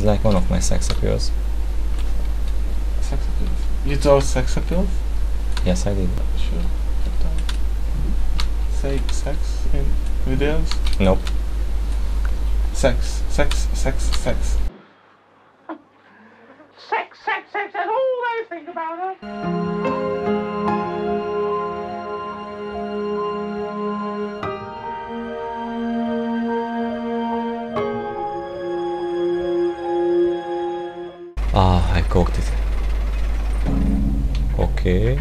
is like one of my sex appeals. Sex appeals? You told sex appeals? Yes, I did. Sure. Say sex in videos? Nope. Sex, sex, sex, sex. Sex, sex, sex, that's all they think about it. Ah, I cooked it. Okay.